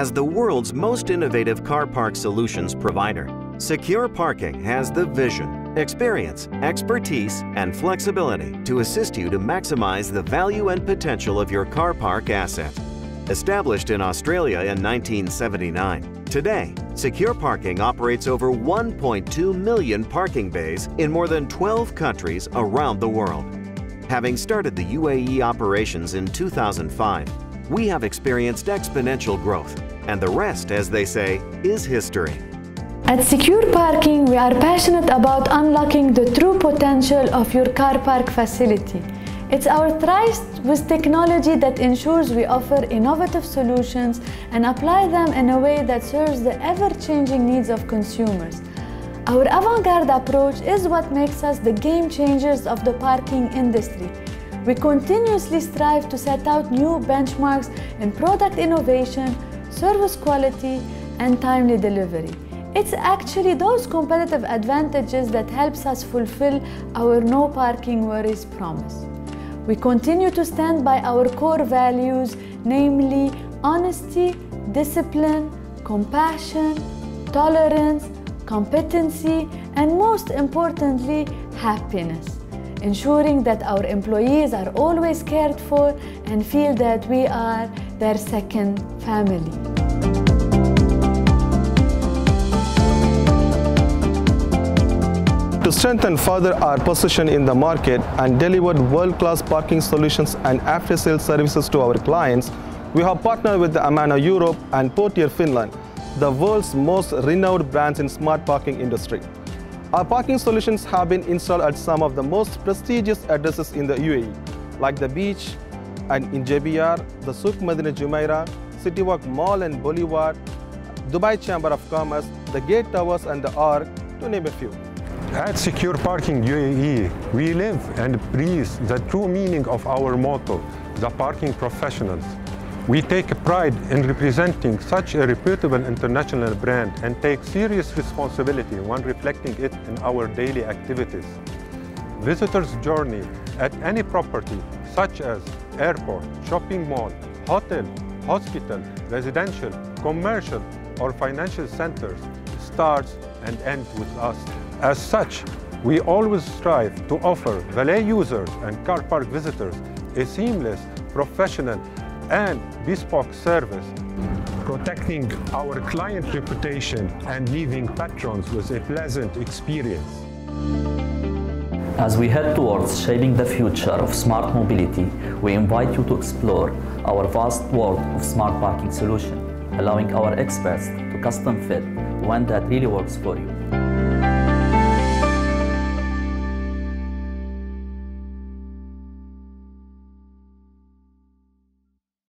as the world's most innovative car park solutions provider, Secure Parking has the vision, experience, expertise, and flexibility to assist you to maximize the value and potential of your car park asset. Established in Australia in 1979, today, Secure Parking operates over 1.2 million parking bays in more than 12 countries around the world. Having started the UAE operations in 2005, we have experienced exponential growth, and the rest, as they say, is history. At Secure Parking, we are passionate about unlocking the true potential of your car park facility. It's our trust with technology that ensures we offer innovative solutions and apply them in a way that serves the ever-changing needs of consumers. Our avant-garde approach is what makes us the game changers of the parking industry. We continuously strive to set out new benchmarks in product innovation, service quality, and timely delivery. It's actually those competitive advantages that helps us fulfill our no parking worries promise. We continue to stand by our core values, namely honesty, discipline, compassion, tolerance, competency, and most importantly, happiness, ensuring that our employees are always cared for and feel that we are their second family. To strengthen further our position in the market and deliver world-class parking solutions and after-sales services to our clients, we have partnered with the Amano Europe and Portier Finland, the world's most renowned brands in smart parking industry. Our parking solutions have been installed at some of the most prestigious addresses in the UAE, like the beach and in JBR, the Souk Madinat Jumeirah, CityWalk Mall and Boulevard, Dubai Chamber of Commerce, the Gate Towers and the Arc, to name a few. At Secure Parking UAE, we live and breathe the true meaning of our motto, the parking professionals. We take pride in representing such a reputable international brand and take serious responsibility when reflecting it in our daily activities. Visitors' journey at any property, such as airport, shopping mall, hotel, hospital, residential, commercial, or financial centers, starts and ends with us. As such, we always strive to offer valet users and car park visitors a seamless, professional, and bespoke service, protecting our client reputation and leaving patrons with a pleasant experience. As we head towards shaping the future of smart mobility, we invite you to explore our vast world of smart parking solutions, allowing our experts to custom fit one that really works for you.